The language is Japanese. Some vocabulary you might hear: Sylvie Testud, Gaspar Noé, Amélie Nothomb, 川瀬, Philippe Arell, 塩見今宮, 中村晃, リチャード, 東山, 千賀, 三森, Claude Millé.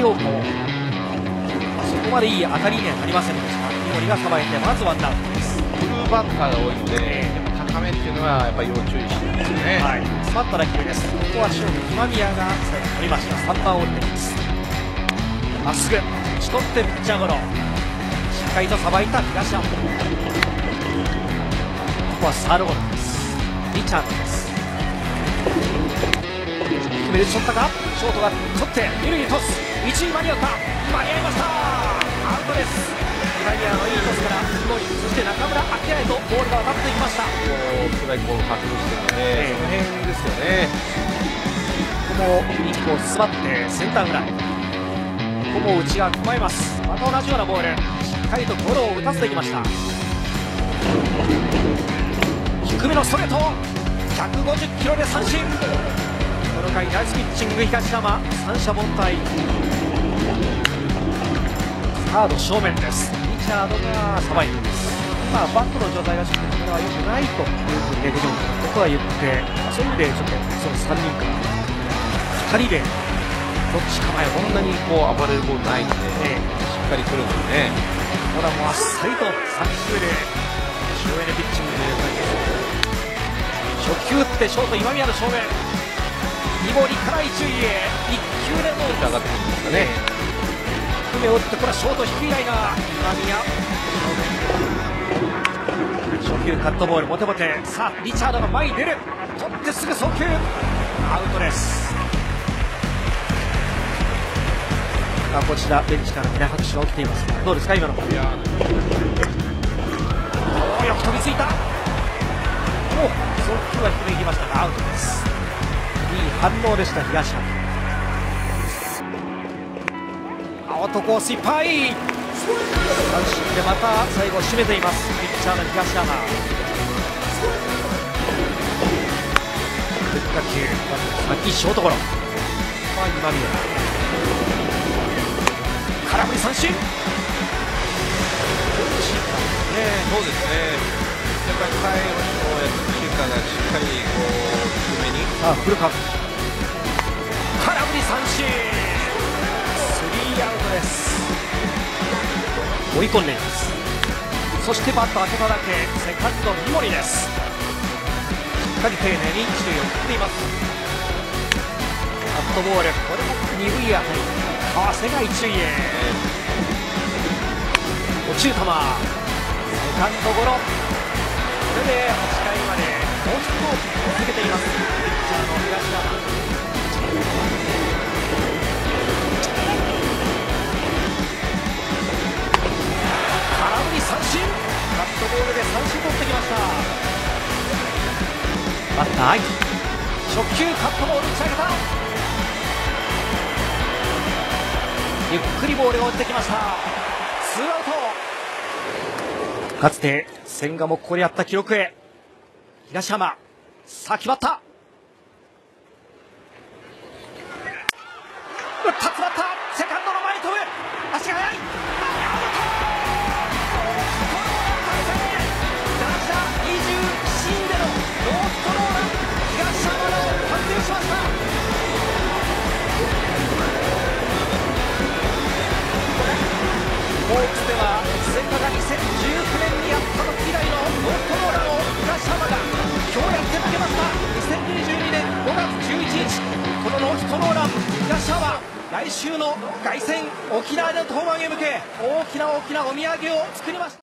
陽光、そこまでいい当たりにはなりませんでした。三森がさばいて、まずワンアウトです。ブルーバッターが多いので、高めっていうのはやっぱり要注意してるんですよね。はい、詰まった打球です。ここは塩見今宮が取りました。3番を打っています。まっすぐ打ち取ってピッチャーゴロ、しっかりとさばいた東山。ここはサードゴロです。リチャードです。決める、打ち取ったか、ショートが取って二塁にトス、一塁間に合った、間に合いました。アウトです。今宮のいいトスから三森、そして中村晃へとボールが渡っていきました。ストライクボール確認してるので、その辺ですよね。ここもインコを詰まってセンターフライ、ここも内側踏まえます。また同じようなボール、しっかりとゴロを打たせてきました。低めのストレート、150キロで三振。この回ナイスピッチング東山、三者凡退。サード正面です。リチャードがさばいています。まあ、バットの状態がちょっと良くないというふうにレフトのことは言って、そういう意味でちょっとその3人から2人でどっち構え、こんなにこう暴れるボールないんで、しっかりくるんですね。ただもうあっさりと3球で省エネピッチングで、初球打ってショート今宮の正面、三森から一塁へ、1球でも上がってくるんですかね。低めを打って、これはショート低いライナー、今宮初球カットボールモテモテ。さあリチャードが前に出る、取ってすぐ送球、アウトです。こちらベンチから拍手が起きています。どうですか今の。よく飛びついた。おっ、速球が低めいきましたがアウトです。いい反応でした東山。アウトコースいっぱい、三振でまた最後締めていますピッチャーの東山。打球先ショートゴロ、今宮空振り三振。そうですね。やっぱり最後にこうやってシンカーがしっかりこう低めに。あ、フルカウント。空振り三振。スリーアウトです。追い込んでいます。そしてバット開けただけ、セカンド三森です。しっかり丁寧に一塁を送っています。カットボール、これも二塁当たり。川瀬が一塁へ、落ちる球セカンドゴロ。これで8回までノーヒットを続けていますピッチャーの東山。空振り三振、カットボールで三振取ってきました。バッター愛、初球カットボール打ち上げた、ゆっくりボールが落ちてきました。ツーアウト。かつて千賀もここでやった記録へ。東浜先バッター、打った詰まった、セカンドの前に飛ぶ、足が速い、アウト。打者27でのノーヒットノーラン、東浜の判定をしました。ホークスでは千賀が2019年にやったの以来のノーヒットノーランを東浜が今日やってのけました。2022年5月11日このノーヒットノーラン、東浜来週の凱旋沖縄での登板へ向け大きな大きなお土産を作りました。